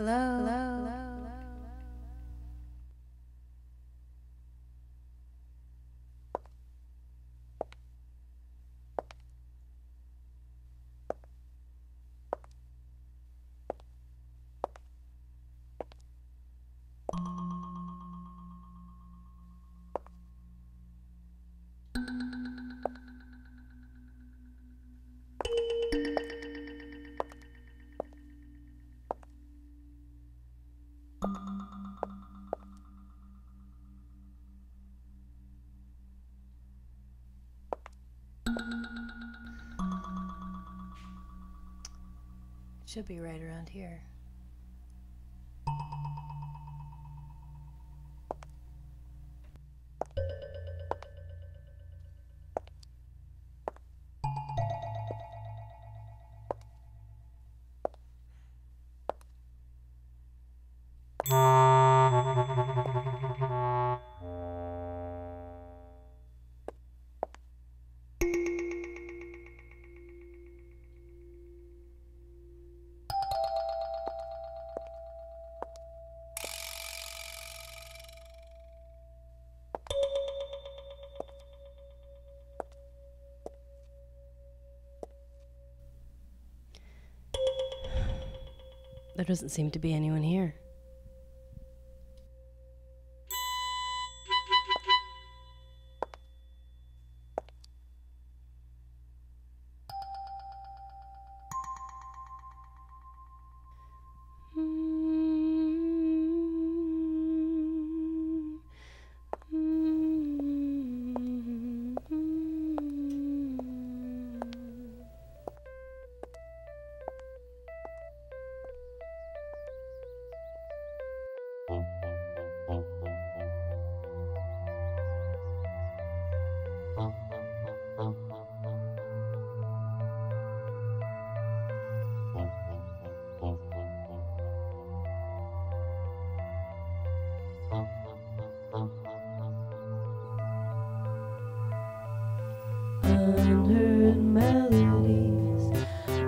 Hello. Should be right around here. There doesn't seem to be anyone here. Unheard melodies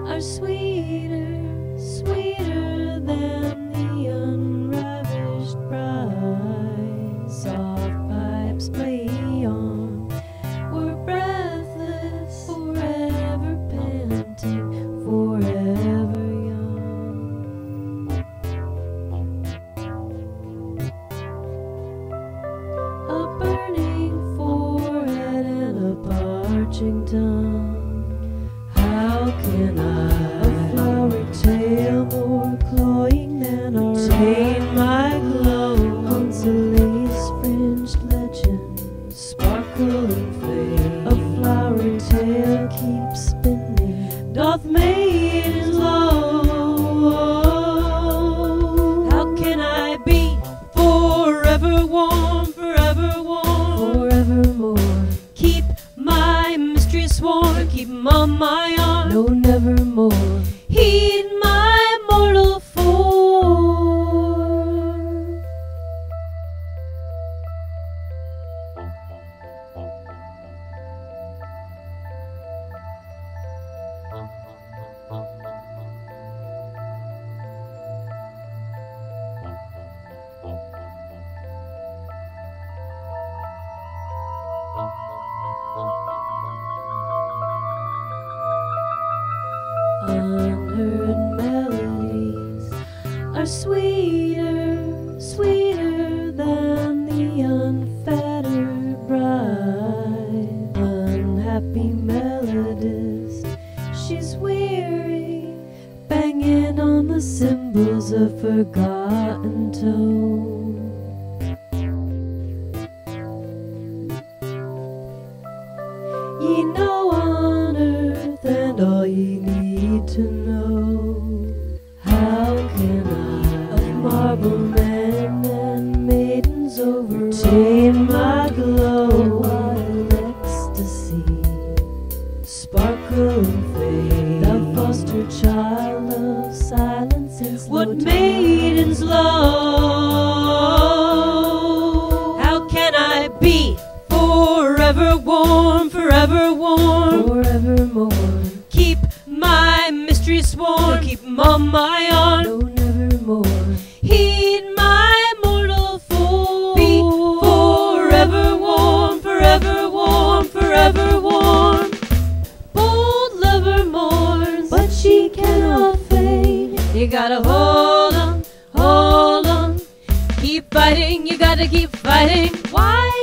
are sweeter than the unravished bride. Soft pipes play on, we're breathless, forever panting, forever young. A burning forehead and a parching tongue. How can I, a flowery tale more cloying than our, retain my glow on the lace-fringed legend, sparkle and fade. A flowery tale keeps spinning, doth maidens low. How can I be forever warm, forever warm, forevermore? Keep my mystery sworn, keep him on my arm, no, nevermore. Heed my mortal form. Unheard melodies are sweeter than the unfettered bride. Unhappy melodist, she's weary, banging on the cymbals of forgotten tone. Ye know on earth and all ye need to know. How can I, of marble men and maidens over, retain my glow? Wild ecstasy, sparkle and fade, the foster child of silence and slow. What maidens low? How can I be forever warm, forever warm, forevermore? Keep my mystery sworn, keep 'em on my arm, no, nevermore. You gotta hold on, hold on. Keep fighting, you gotta keep fighting. Why?